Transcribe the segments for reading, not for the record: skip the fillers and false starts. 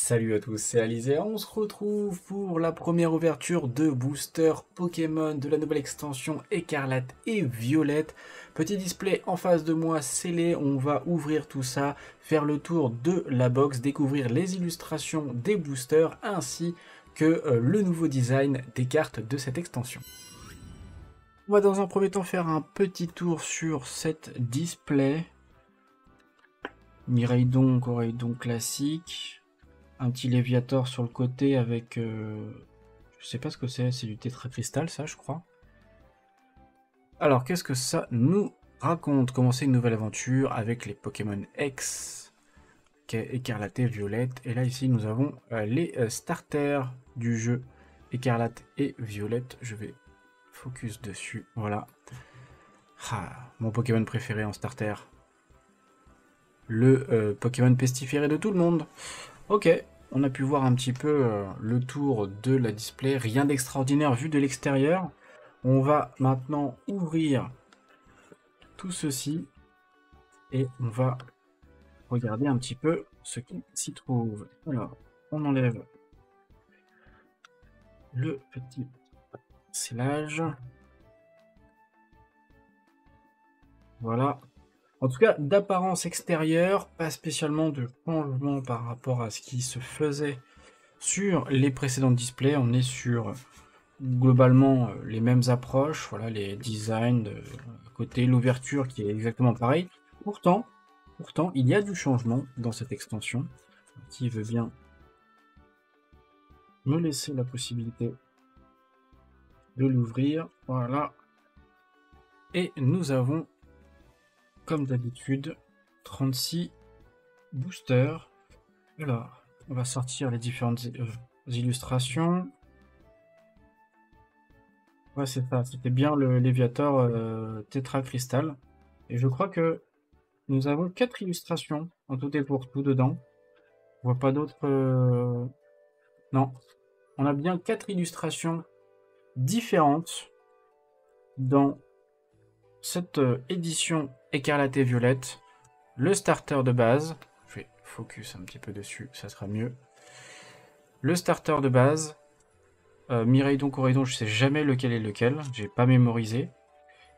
Salut à tous, c'est Alizéa, on se retrouve pour la première ouverture de Booster Pokémon de la nouvelle extension Écarlate et Violette. Petit display en face de moi scellé, on va ouvrir tout ça, faire le tour de la box, découvrir les illustrations des boosters ainsi que le nouveau design des cartes de cette extension. On va dans un premier temps faire un petit tour sur cette display. Miraidon, Koraidon classique. Un petit Léviator sur le côté avec... je sais pas ce que c'est du Tétra Crystal ça je crois. Alors qu'est-ce que ça nous raconte? Commencer une nouvelle aventure avec les Pokémon X, Écarlate et Violette. Et là ici nous avons les starters du jeu Écarlate et Violette. Je vais focus dessus, voilà. Ah, mon Pokémon préféré en starter. Le Pokémon pestiféré de tout le monde. Ok, on a pu voir un petit peu le tour de la display, rien d'extraordinaire vu de l'extérieur. On va maintenant ouvrir tout ceci et on va regarder un petit peu ce qui s'y trouve. Alors, on enlève le petit scellage. Voilà. En tout cas, d'apparence extérieure, pas spécialement de changement par rapport à ce qui se faisait sur les précédents displays. On est sur globalement les mêmes approches, voilà, les designs de côté, l'ouverture qui est exactement pareil. Pourtant, il y a du changement dans cette extension. Qui veut bien me laisser la possibilité de l'ouvrir. Voilà. Et nous avons... comme d'habitude, 36 boosters. Alors, on va sortir les différentes illustrations. Ouais, c'est ça, c'était bien le Léviator Tétra Crystal. Et je crois que nous avons 4 illustrations en tout et pour tout dedans. On voit pas d'autres... Non, on a bien 4 illustrations différentes dans cette édition Écarlate et Violette, le starter de base, je vais focus un petit peu dessus, ça sera mieux. Le starter de base, Miraidon, Koraidon, je sais jamais lequel est lequel, j'ai pas mémorisé.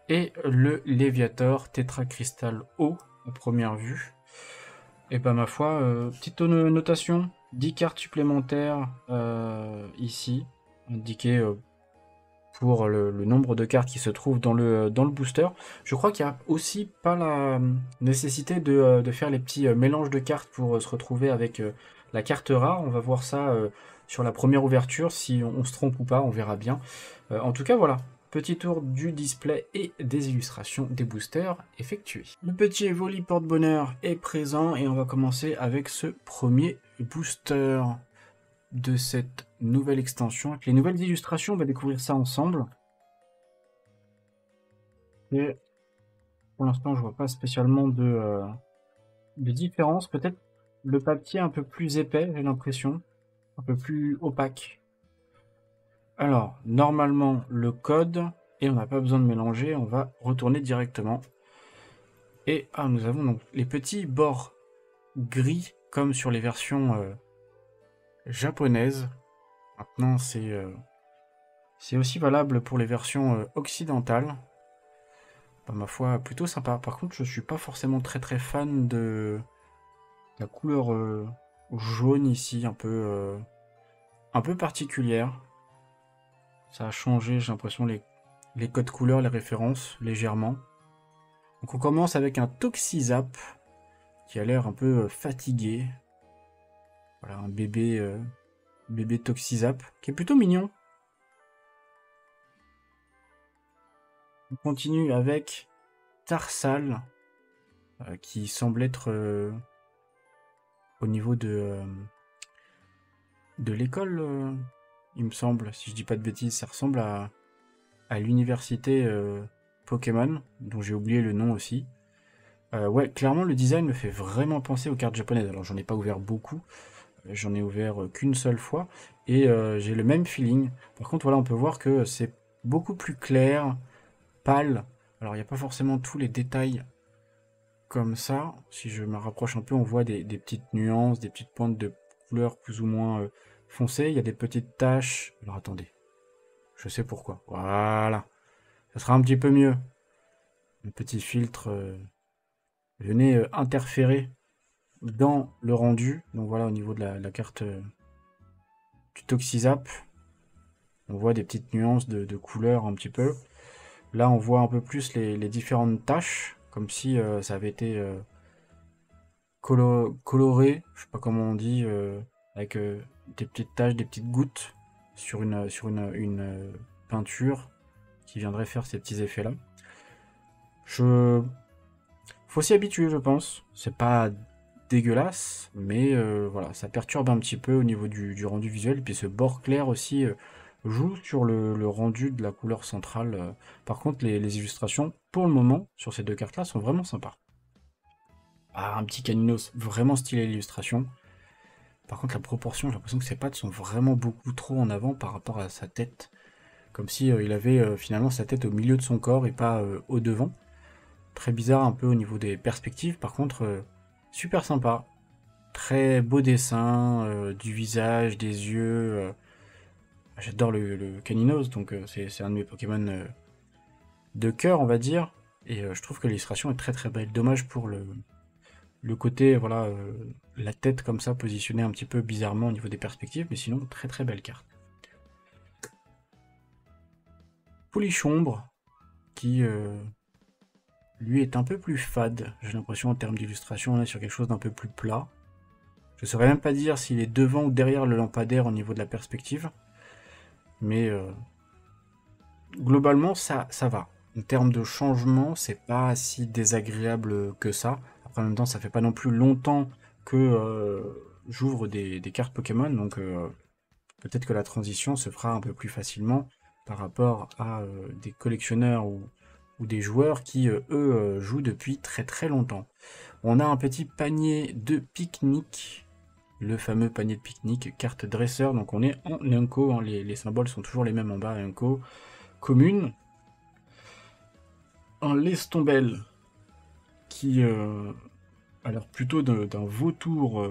Et le Léviator Tétra Crystal O, à première vue. Et ben ma foi, petite notation, 10 cartes supplémentaires ici, indiquées pour le nombre de cartes qui se trouvent dans le booster. Je crois qu'il n'y a aussi pas la nécessité de faire les petits mélanges de cartes pour se retrouver avec la carte rare. On va voir ça sur la première ouverture, si on se trompe ou pas, on verra bien. En tout cas, voilà, petit tour du display et des illustrations des boosters effectués. Le petit Evoli porte-bonheur est présent et on va commencer avec ce premier booster de cette nouvelle extension. Avec les nouvelles illustrations, on va découvrir ça ensemble. Et pour l'instant, je vois pas spécialement de différence. Peut-être le papier un peu plus épais, j'ai l'impression. Un peu plus opaque. Alors, normalement, le code, et on n'a pas besoin de mélanger, on va retourner directement. Et ah, nous avons donc les petits bords gris, comme sur les versions... japonaise. Maintenant c'est aussi valable pour les versions occidentales. Bah, ma foi, plutôt sympa. Par contre, je suis pas forcément très fan de la couleur jaune ici, un peu particulière. Ça a changé, j'ai l'impression, les codes couleurs, les références légèrement. Donc on commence avec un Toxizap qui a l'air un peu fatigué. Voilà, un bébé Toxizap, qui est plutôt mignon. On continue avec Tarsal, qui semble être au niveau de l'école, il me semble. Si je dis pas de bêtises, ça ressemble à l'université Pokémon, dont j'ai oublié le nom aussi. Ouais, clairement, le design me fait vraiment penser aux cartes japonaises. Alors, j'en ai pas ouvert beaucoup. J'en ai ouvert qu'une seule fois et j'ai le même feeling. Par contre, voilà, on peut voir que c'est beaucoup plus clair, pâle. Alors, il n'y a pas forcément tous les détails comme ça. Si je me rapproche un peu, on voit des petites nuances, des petites pointes de couleur plus ou moins foncée. Il y a des petites taches. Alors attendez, je sais pourquoi. Voilà, ça sera un petit peu mieux. Un petit filtre venait interférer dans le rendu. Donc voilà, au niveau de la carte du Toxizap, on voit des petites nuances de couleur un petit peu. Là, on voit un peu plus les différentes taches, comme si ça avait été coloré, je sais pas comment on dit, avec des petites taches, des petites gouttes sur une peinture qui viendrait faire ces petits effets-là. Faut s'y habituer, je pense. C'est pas dégueulasse, mais voilà, ça perturbe un petit peu au niveau du rendu visuel. Et puis ce bord clair aussi joue sur le rendu de la couleur centrale. Par contre, les illustrations, pour le moment, sur ces deux cartes-là, sont vraiment sympas. Ah, un petit Canino, vraiment stylé l'illustration. Par contre, la proportion, j'ai l'impression que ses pattes sont vraiment beaucoup trop en avant par rapport à sa tête. Comme si il avait finalement sa tête au milieu de son corps et pas au devant. Très bizarre un peu au niveau des perspectives. Par contre, super sympa. Très beau dessin du visage, des yeux. J'adore le Caninos, donc c'est un de mes Pokémon de cœur, on va dire. Et je trouve que l'illustration est très très belle. Dommage pour le côté, voilà, la tête comme ça, positionnée un petit peu bizarrement au niveau des perspectives, mais sinon, très très belle carte. Polichombr, qui lui est un peu plus fade, j'ai l'impression, en termes d'illustration. On est sur quelque chose d'un peu plus plat. Je ne saurais même pas dire s'il est devant ou derrière le lampadaire au niveau de la perspective. Mais globalement, ça va. En termes de changement, c'est pas si désagréable que ça. Après, en même temps, ça fait pas non plus longtemps que j'ouvre des cartes Pokémon. Donc peut-être que la transition se fera un peu plus facilement par rapport à des collectionneurs ou des joueurs qui, eux, jouent depuis très très longtemps. On a un petit panier de pique-nique. Le fameux panier de pique-nique, carte dresseur. Donc on est en Unco, hein, les symboles sont toujours les mêmes en bas, Unco, commune. Un Lestombelle, qui a l'air plutôt d'un vautour,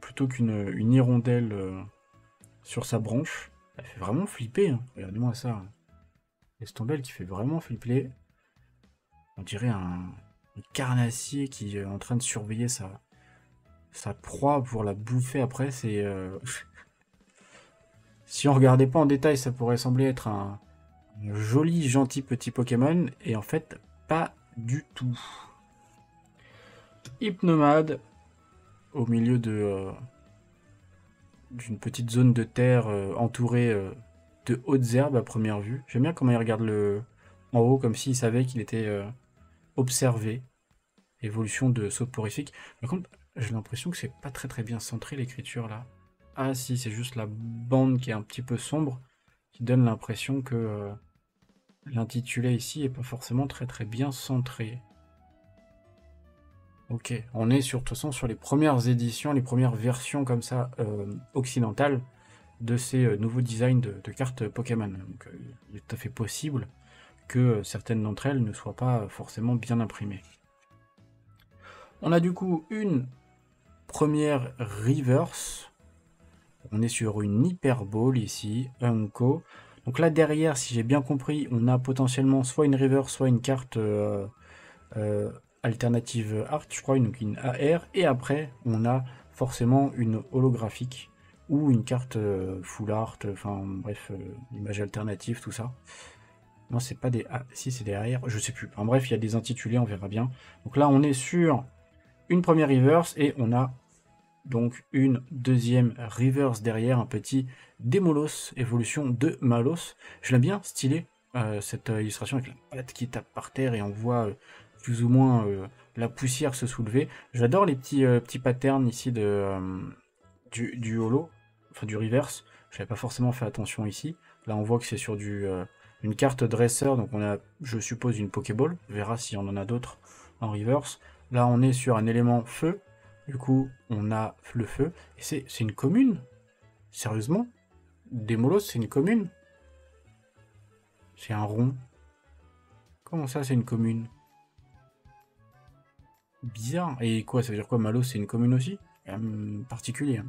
plutôt qu'une hirondelle sur sa branche. Elle fait vraiment flipper, hein. Regardez-moi ça. Lestombelle qui fait vraiment flipper. On dirait un carnassier qui est en train de surveiller sa proie pour la bouffer après. C'est si on regardait pas en détail, ça pourrait sembler être un joli, gentil petit Pokémon, et en fait, pas du tout. Hypnomade, au milieu d'une petite zone de terre entourée de hautes herbes à première vue. J'aime bien comment il regarde en haut, comme s'il savait qu'il était observé. Évolution de soporifique. Par contre, j'ai l'impression que c'est pas très très bien centré l'écriture là. Ah si, c'est juste la bande qui est un petit peu sombre, qui donne l'impression que l'intitulé ici est pas forcément très très bien centré. Ok, on est de toute façon sur les premières éditions, les premières versions comme ça occidentales de ces nouveaux designs de cartes Pokémon. Donc il est tout à fait possible que certaines d'entre elles ne soient pas forcément bien imprimées. On a du coup une première reverse, on est sur une hyperbole ici, Unco. Donc là derrière, si j'ai bien compris, on a potentiellement soit une reverse, soit une carte alternative art, je crois, une AR, et après on a forcément une holographique, ou une carte full art, enfin bref, image alternative, tout ça. Non, c'est pas des AR, si c'est des AR, je sais plus. En bref, il y a des intitulés, on verra bien. Donc là on est sur une première reverse, et on a donc une deuxième reverse derrière, un petit Démolosse, évolution de Malosse. Je l'aime bien, stylé, cette illustration avec la patte qui tape par terre, et on voit plus ou moins la poussière se soulever. J'adore les petits patterns ici du holo, enfin du reverse. Je n'avais pas forcément fait attention ici. Là on voit que c'est sur une carte dresseur, donc on a, je suppose, une Pokéball. On verra si on en a d'autres en reverse. Là, on est sur un élément feu. Du coup, on a le feu. Et c'est une commune? Sérieusement? Démolosse, c'est une commune? C'est un rond. Comment ça, c'est une commune? Bizarre. Et quoi, ça veut dire quoi? Malosse, c'est une commune aussi? Particulier. Hein.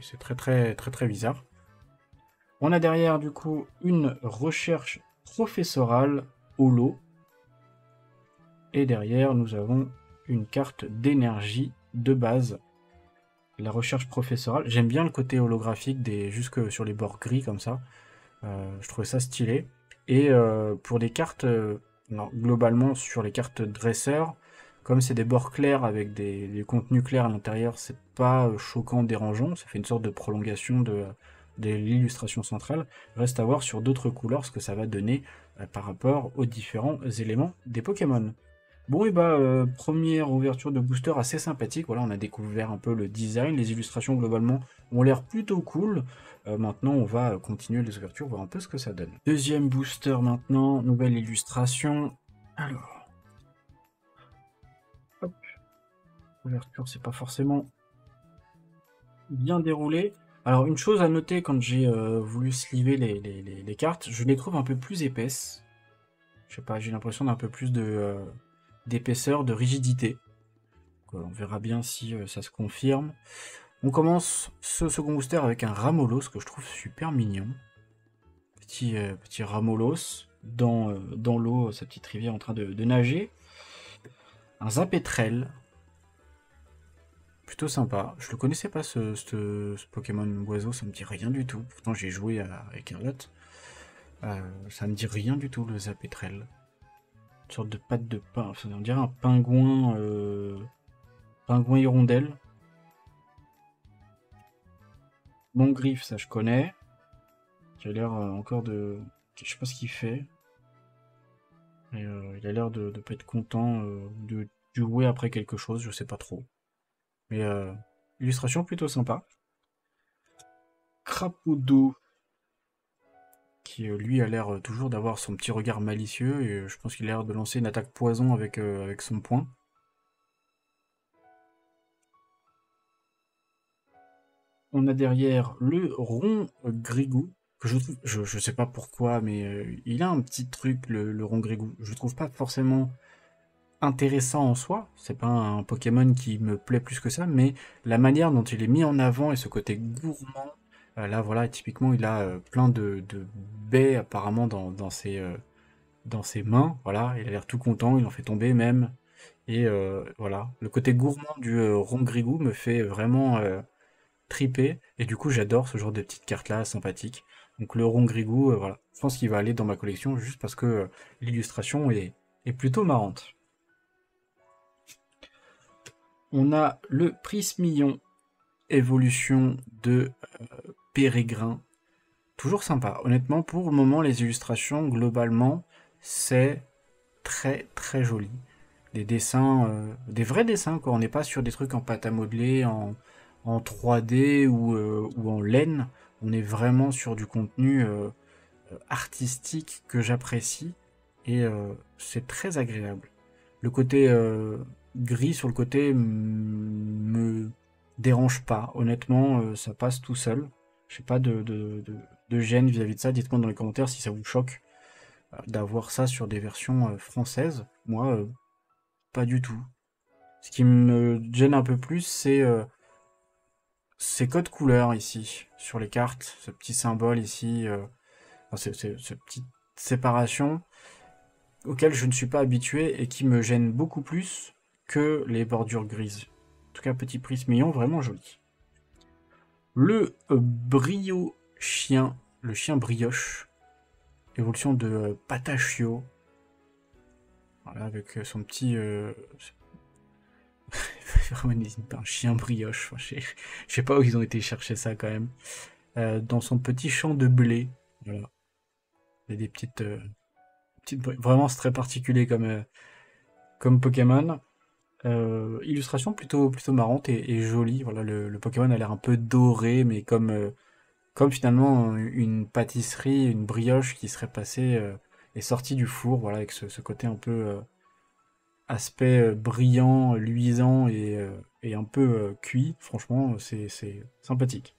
C'est très bizarre. On a derrière du coup une recherche professorale holo. Et derrière nous avons une carte d'énergie de base. La recherche professorale. J'aime bien le côté holographique des jusque sur les bords gris comme ça. Je trouvais ça stylé. Et pour des cartes, non, globalement sur les cartes dresseurs, comme c'est des bords clairs avec des contenus clairs à l'intérieur, c'est pas choquant, dérangeant. Ça fait une sorte de prolongation de l'illustration centrale. Reste à voir sur d'autres couleurs ce que ça va donner par rapport aux différents éléments des Pokémon. Bon, et bah première ouverture de booster assez sympathique. Voilà, on a découvert un peu le design, les illustrations globalement ont l'air plutôt cool. Maintenant on va continuer les ouvertures, voir un peu ce que ça donne. Deuxième booster maintenant, nouvelle illustration. Alors, hop, ouverture c'est pas forcément bien déroulé. Alors une chose à noter quand j'ai voulu sliver les cartes, je les trouve un peu plus épaisses. Je sais pas, j'ai l'impression d'un peu plus de d'épaisseur, de rigidité. On verra bien si ça se confirme. On commence ce second booster avec un Ramoloss que je trouve super mignon. Petit Ramoloss dans l'eau, sa petite rivière en train de nager. Un Zapétrel. Plutôt sympa. Je le connaissais pas ce Pokémon oiseau, ça me dit rien du tout. Pourtant j'ai joué à Écarlate. Ça me dit rien du tout le Zapétrel. Une sorte de patte de pain, enfin, on dirait un pingouin, pingouin hirondelle. Bon griffe, ça je connais. Il a l'air encore de... Je sais pas ce qu'il fait. Et, il a l'air de pas être content de jouer après quelque chose, je sais pas trop. Mais illustration plutôt sympa. Crapaudou. Qui lui a l'air toujours d'avoir son petit regard malicieux et je pense qu'il a l'air de lancer une attaque poison avec son poing. On a derrière le Rongrigou, que je trouve, je sais pas pourquoi, mais il a un petit truc le Rongrigou. Je le trouve pas forcément intéressant en soi, c'est pas un Pokémon qui me plaît plus que ça, mais la manière dont il est mis en avant et ce côté gourmand. Là voilà, typiquement il a plein de baies apparemment dans ses mains, voilà, il a l'air tout content, il en fait tomber même, et voilà, le côté gourmand du Rongrigou me fait vraiment triper, et du coup j'adore ce genre de petites cartes là, sympathiques, donc le Rongrigou, voilà, je pense qu'il va aller dans ma collection juste parce que l'illustration est plutôt marrante. On a le Prismillon, évolution de... Pérégrin, toujours sympa. Honnêtement, pour le moment, les illustrations, globalement, c'est très joli. Des dessins, des vrais dessins, quoi. On n'est pas sur des trucs en pâte à modeler, en 3D ou en laine. On est vraiment sur du contenu artistique que j'apprécie et c'est très agréable. Le côté gris sur le côté me dérange pas. Honnêtement, ça passe tout seul. Je sais pas de gêne vis-à-vis de ça. Dites-moi dans les commentaires si ça vous choque d'avoir ça sur des versions françaises. Moi, pas du tout. Ce qui me gêne un peu plus, c'est ces codes couleurs ici, sur les cartes. Ce petit symbole ici, enfin, cette petite séparation auquel je ne suis pas habitué et qui me gêne beaucoup plus que les bordures grises. En tout cas, petit Prismillon, vraiment joli. Le le chien brioche, évolution de Patachio, voilà, avec son petit, un chien brioche, enfin, je sais pas où ils ont été chercher ça quand même, dans son petit champ de blé, voilà, il y a des petites vraiment c'est très particulier comme Pokémon. Illustration plutôt marrante et jolie. Voilà, le Pokémon a l'air un peu doré, mais comme finalement une pâtisserie, une brioche qui serait passée et sortie du four, voilà, avec ce côté un peu aspect brillant, luisant et un peu cuit. Franchement, c'est sympathique.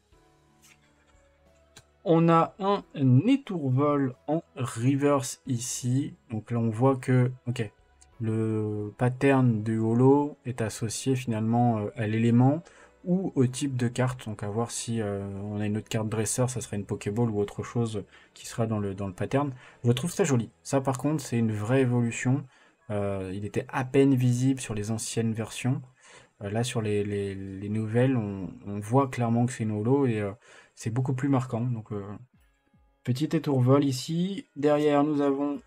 On a un Étourvol en reverse ici. Donc là, on voit que... Ok. Le pattern du holo est associé finalement à l'élément ou au type de carte. Donc à voir si on a une autre carte dresseur, ça serait une Pokéball ou autre chose qui sera dans le pattern. Je trouve ça joli. Ça par contre c'est une vraie évolution. Il était à peine visible sur les anciennes versions. Là sur les nouvelles, on voit clairement que c'est une holo et c'est beaucoup plus marquant. Donc petit étourvol ici. Derrière nous avons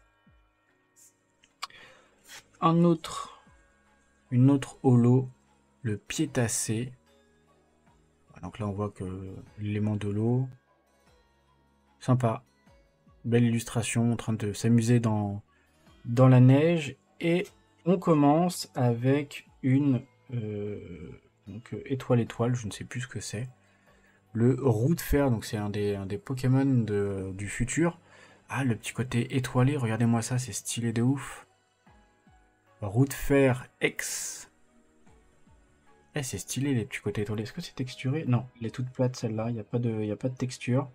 une autre holo, le piétacé. Donc là on voit que l'élément de l'eau, sympa, belle illustration, en train de s'amuser dans la neige. Et on commence avec une donc, étoile, je ne sais plus ce que c'est. Le roux de fer, donc c'est un des Pokémon du futur. Ah, le petit côté étoilé, regardez-moi ça, c'est stylé de ouf. Roux de fer X. Eh, c'est stylé les petits côtés étoilés. Est-ce que c'est texturé? Non, elle est toute plate celle-là, il n'y a pas de texture.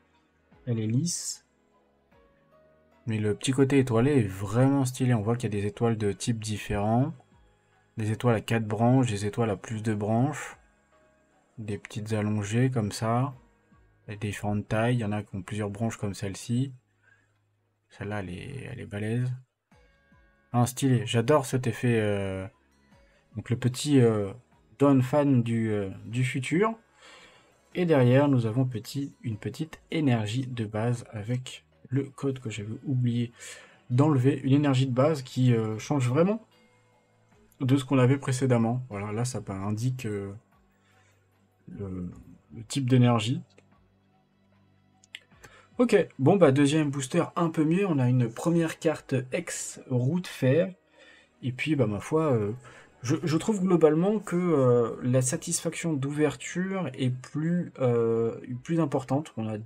Elle est lisse. Mais le petit côté étoilé est vraiment stylé. On voit qu'il y a des étoiles de types différents. Des étoiles à 4 branches, des étoiles à plus de branches. Des petites allongées comme ça. Des différentes tailles. Il y en a qui ont plusieurs branches comme celle-ci. Celle-là, elle est balèze. Ah, stylé. J'adore cet effet. Donc le petit... Don fan du futur. Et derrière nous avons une petite énergie de base avec le code que j'avais oublié d'enlever, une énergie de base qui change vraiment de ce qu'on avait précédemment. Voilà, là ça indique le type d'énergie. Ok, bon bah deuxième booster un peu mieux, on a une première carte ex roue de fer et puis bah ma foi Je trouve globalement que la satisfaction d'ouverture est plus importante. On a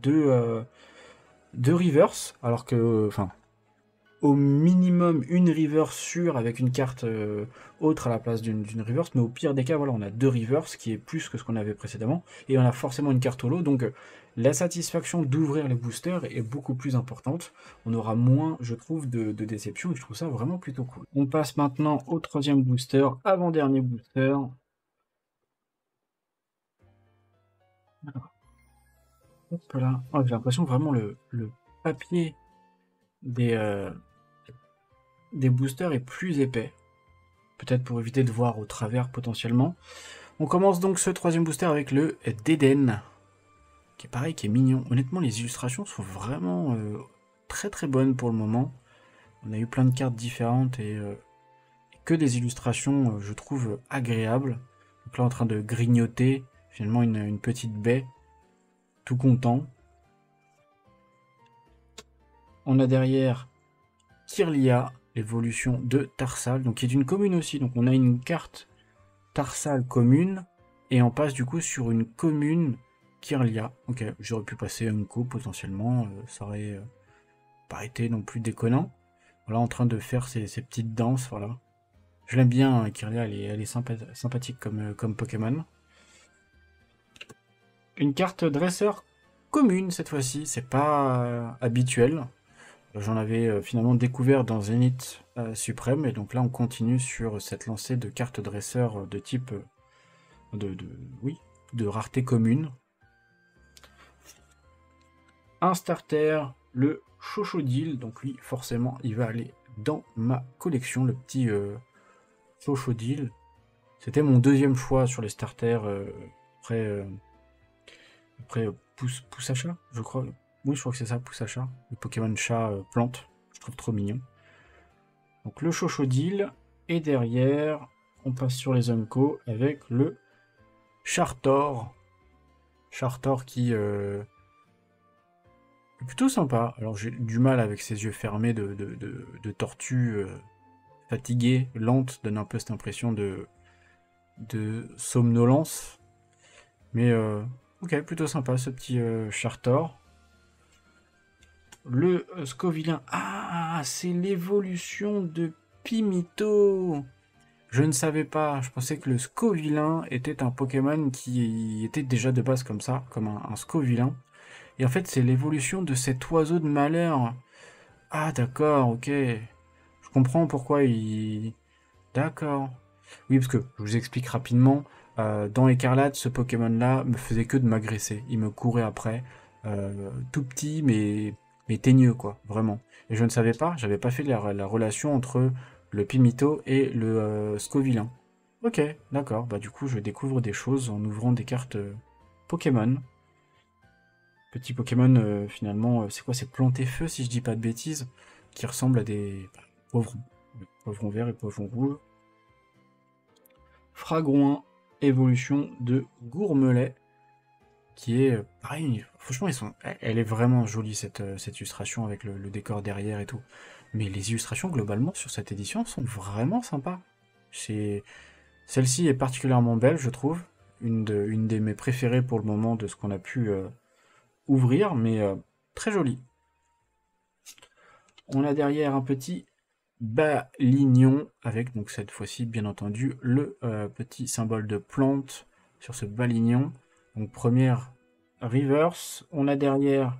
deux reverse, alors que, enfin, au minimum une reverse sûre avec une carte autre à la place d'une reverse. Mais au pire des cas, voilà, on a deux reverse qui est plus que ce qu'on avait précédemment. Et on a forcément une carte holo, donc la satisfaction d'ouvrir les boosters est beaucoup plus importante. On aura moins, je trouve, de déception et je trouve ça vraiment plutôt cool. On passe maintenant au troisième booster, avant-dernier booster. Hop là, oh, j'ai l'impression vraiment le papier des boosters est plus épais, peut-être pour éviter de voir au travers potentiellement. On commence donc ce troisième booster avec le Dédène, qui est pareil, qui est mignon. Honnêtement, les illustrations sont vraiment très très bonnes pour le moment. On a eu plein de cartes différentes et que des illustrations, je trouve, agréables. Donc là, en train de grignoter, finalement, une petite baie, tout content. On a derrière Kirlia, l'évolution de Tarsal, donc qui est une commune aussi. Donc on a une carte Tarsal commune, et on passe du coup sur une commune Kirlia. Ok, j'aurais pu passer un coup potentiellement, ça aurait pas été non plus déconnant. Voilà, en train de faire ses petites danses, voilà. Je l'aime bien, hein, Kirlia, elle est sympathique comme Pokémon. Une carte dresseur commune cette fois-ci, c'est pas habituel. J'en avais finalement découvert dans Zénith Suprême, et donc là on continue sur cette lancée de cartes dresseurs de type de rareté commune. Un starter, le Chochodile, donc lui forcément il va aller dans ma collection, le petit Chochodile. C'était mon deuxième choix sur les starters après Poussacha, je crois. Oui, je crois que c'est ça, Poussacha, le Pokémon chat plante, je trouve trop mignon. Donc le Chochodile, et derrière, on passe sur les Unco avec le Chartor. Chartor qui est plutôt sympa. Alors j'ai du mal avec ses yeux fermés de tortue fatiguée, lente, donne un peu cette impression de somnolence. Mais ok, plutôt sympa ce petit Chartor. Le Scovilain. Ah, c'est l'évolution de Pimito. Je ne savais pas. Je pensais que le Scovilain était un Pokémon qui était déjà de base comme ça, comme un Scovilain. Et en fait, c'est l'évolution de cet oiseau de malheur. Ah, d'accord, ok. Je comprends pourquoi il... D'accord. Oui, parce que je vous explique rapidement. Dans Écarlate, ce Pokémon-là me faisait que de m'agresser. Il me courait après, tout petit, mais teigneux, quoi, vraiment. Et je ne savais pas, j'avais pas fait la relation entre le Pimito et le Scovilain. Ok, d'accord, bah du coup, je découvre des choses en ouvrant des cartes Pokémon. Petit Pokémon, finalement, c'est quoi? C'est Planté-Feu, si je dis pas de bêtises, qui ressemble à des poivrons. Poivrons verts et poivrons rouges. Fragroin, évolution de Gourmelet, qui est pareil. Franchement, elle est vraiment jolie, cette illustration avec le décor derrière et tout. Mais les illustrations, globalement, sur cette édition, sont vraiment sympas. Celle-ci est particulièrement belle, je trouve. Une des mes préférées pour le moment de ce qu'on a pu ouvrir, mais très jolie. On a derrière un petit Balignon, avec donc cette fois-ci, bien entendu, le petit symbole de plante sur ce Balignon. Donc première reverse. On a derrière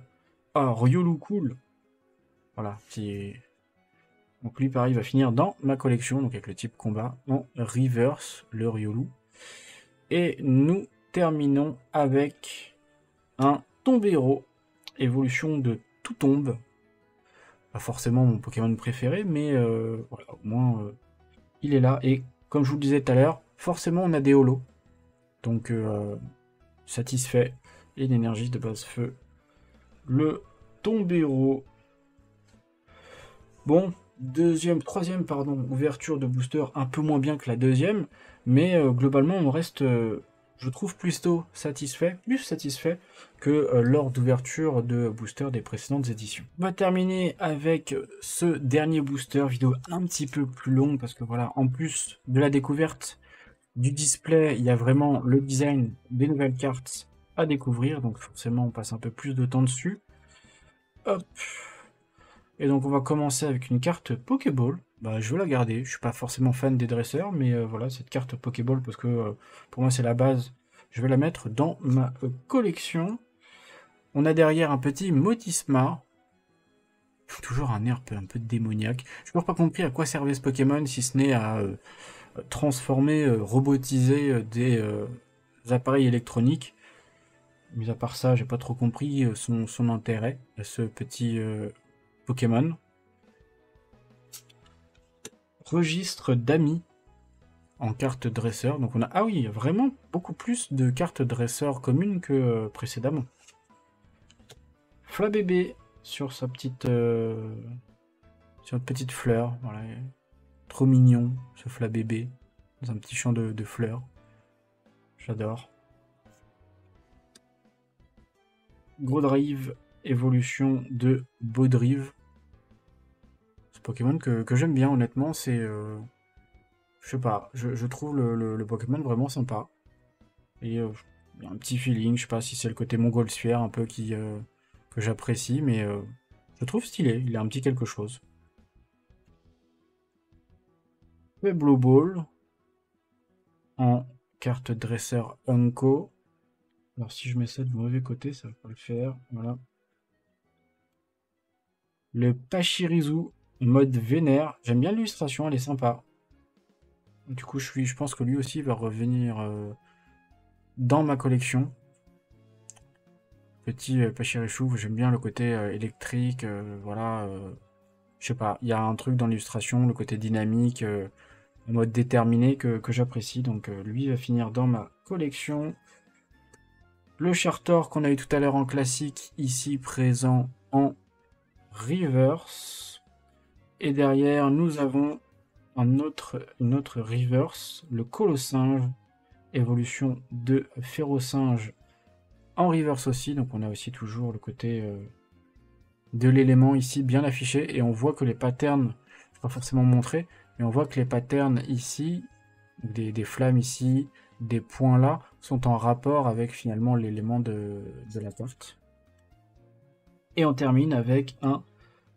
Riolu cool. Voilà, petit... Donc lui, pareil, va finir dans ma collection, donc avec le type combat en reverse, le Riolu. Et nous terminons avec un Tombéro, évolution de Tout Tombe. Pas forcément mon Pokémon préféré, mais voilà, au moins il est là. Et comme je vous le disais tout à l'heure, forcément on a des holos. Donc satisfait. Et d'énergie de base feu. Le Tombéro. Bon, troisième ouverture de booster un peu moins bien que la deuxième. Mais globalement on reste, je trouve, plutôt satisfait, que lors d'ouverture de booster des précédentes éditions. On va terminer avec ce dernier booster, vidéo un petit peu plus longue, parce que voilà, en plus de la découverte du display, il y a vraiment le design des nouvelles cartes à découvrir, donc forcément on passe un peu plus de temps dessus. Hop. Et donc on va commencer avec une carte Pokéball. Bah, je vais la garder, je ne suis pas forcément fan des dresseurs, mais voilà, cette carte Pokéball, parce que pour moi c'est la base, je vais la mettre dans ma collection. On a derrière un petit Motisma, toujours un air un peu démoniaque. Je n'ai toujours pas compris à quoi servait ce Pokémon, si ce n'est à transformer, robotiser des appareils électroniques. Mais à part ça, j'ai pas trop compris son intérêt, ce petit Pokémon. Registre d'amis en carte dresseur. Donc on a, ah oui, vraiment beaucoup plus de cartes dresseur communes que précédemment. Flabébé sur sa petite fleur. Voilà. Trop mignon ce Flabébé dans un petit champ de fleurs. J'adore. Gros Drive, évolution de Baudrive. Pokémon que j'aime bien, honnêtement, c'est... je sais pas, je trouve le Pokémon vraiment sympa. Et il y a un petit feeling, je sais pas si c'est le côté montgolfière un peu que j'apprécie, mais je le trouve stylé, il a un petit quelque chose. Pueblo Ball, en carte dresseur Unco. Alors si je mets ça de mauvais côté, ça va pas le faire, voilà. Le Pachirisu. Mode vénère, j'aime bien l'illustration, elle est sympa. Du coup, je pense que lui aussi va revenir dans ma collection. Petit Pachirisu, j'aime bien le côté électrique, voilà. Je sais pas, il y a un truc dans l'illustration, le côté dynamique, mode déterminé que j'apprécie. Donc lui va finir dans ma collection. Le Chartor qu'on a eu tout à l'heure en classique, ici présent en reverse. Et derrière, nous avons une autre reverse, le Colossinge, évolution de Férocinge en reverse aussi. Donc on a aussi toujours le côté de l'élément ici bien affiché. Et on voit que les patterns, je vais pas forcément montrer, mais on voit que les patterns ici, des flammes ici, des points là, sont en rapport avec finalement l'élément de la carte. Et on termine avec un...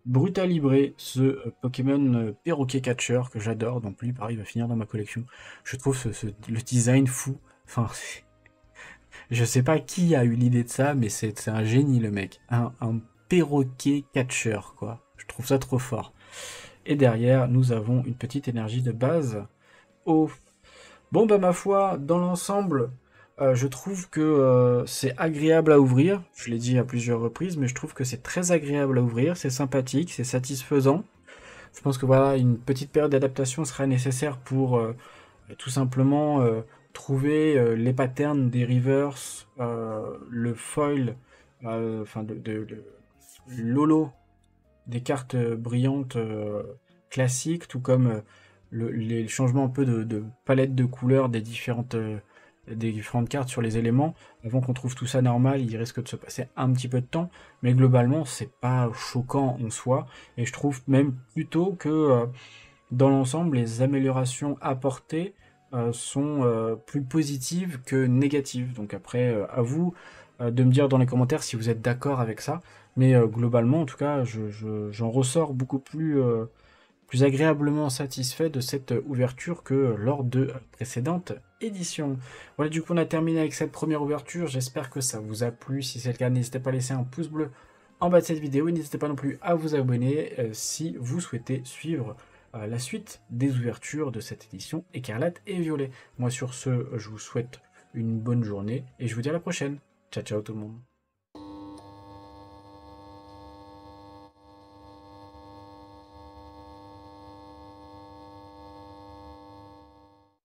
Brutalibré, ce Pokémon perroquet catcher que j'adore, donc lui pareil va finir dans ma collection. Je trouve le design fou, enfin je sais pas qui a eu l'idée de ça, mais c'est un génie le mec, un perroquet catcher quoi, je trouve ça trop fort. Et derrière nous avons une petite énergie de base au Bon bah ma foi, dans l'ensemble, je trouve que c'est agréable à ouvrir. Je l'ai dit à plusieurs reprises, mais je trouve que c'est très agréable à ouvrir, c'est sympathique, c'est satisfaisant. Je pense que voilà, une petite période d'adaptation sera nécessaire pour tout simplement trouver les patterns des reverse, le foil, enfin l'holo des cartes brillantes classiques, tout comme les changements un peu de palette de couleurs des différentes cartes sur les éléments. Avant qu'on trouve tout ça normal, il risque de se passer un petit peu de temps, mais globalement c'est pas choquant en soi, et je trouve même plutôt que dans l'ensemble les améliorations apportées sont plus positives que négatives. Donc après à vous de me dire dans les commentaires si vous êtes d'accord avec ça, mais globalement en tout cas j'en ressors beaucoup plus agréablement satisfait de cette ouverture que lors de précédentes éditions. Voilà, du coup on a terminé avec cette première ouverture, j'espère que ça vous a plu. Si c'est le cas, n'hésitez pas à laisser un pouce bleu en bas de cette vidéo, et n'hésitez pas non plus à vous abonner si vous souhaitez suivre la suite des ouvertures de cette édition Écarlate et Violet. Moi sur ce, je vous souhaite une bonne journée, et je vous dis à la prochaine. Ciao ciao tout le monde.